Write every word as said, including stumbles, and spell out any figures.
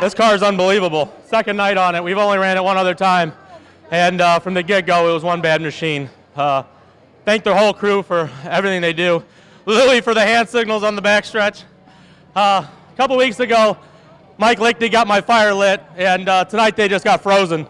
This car is unbelievable. Second night on it. We've only ran it one other time. And uh, from the get-go, it was one bad machine. Uh, thank their whole crew for everything they do. Lily for the hand signals on the backstretch. Uh, a couple weeks ago, Mike Lichty got my fire lit, and uh, tonight they just got frozen.